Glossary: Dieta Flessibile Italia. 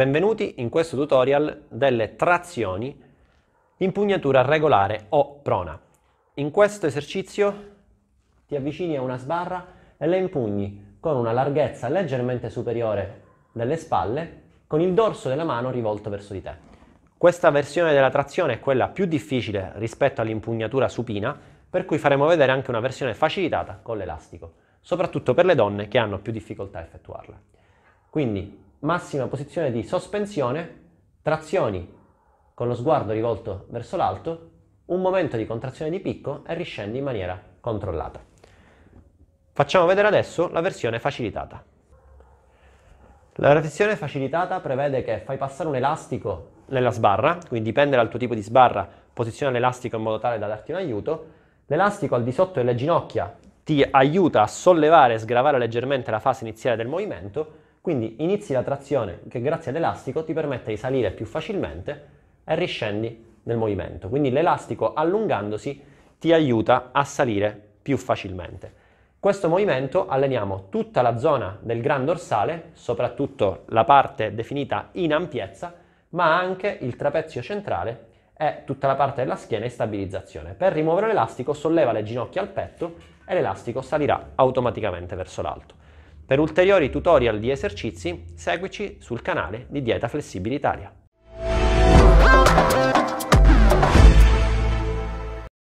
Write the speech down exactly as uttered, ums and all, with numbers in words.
Benvenuti in questo tutorial delle trazioni impugnatura regolare o prona. In questo esercizio ti avvicini a una sbarra e la impugni con una larghezza leggermente superiore delle spalle, con il dorso della mano rivolto verso di te. Questa versione della trazione è quella più difficile rispetto all'impugnatura supina, per cui faremo vedere anche una versione facilitata con l'elastico, soprattutto per le donne che hanno più difficoltà a effettuarla. Quindi, massima posizione di sospensione, trazioni con lo sguardo rivolto verso l'alto, un momento di contrazione di picco e riscendi in maniera controllata. Facciamo vedere adesso la versione facilitata. La versione facilitata prevede che fai passare un elastico nella sbarra, quindi dipende dal tuo tipo di sbarra, posiziona l'elastico in modo tale da darti un aiuto. L'elastico al di sotto delle ginocchia ti aiuta a sollevare e sgravare leggermente la fase iniziale del movimento. Quindi inizi la trazione che grazie all'elastico ti permette di salire più facilmente e riscendi nel movimento. Quindi l'elastico allungandosi ti aiuta a salire più facilmente. Questo movimento alleniamo tutta la zona del gran dorsale, soprattutto la parte definita in ampiezza, ma anche il trapezio centrale e tutta la parte della schiena in stabilizzazione. Per rimuovere l'elastico solleva le ginocchia al petto e l'elastico salirà automaticamente verso l'alto. Per ulteriori tutorial di esercizi, seguici sul canale di Dieta Flessibile Italia.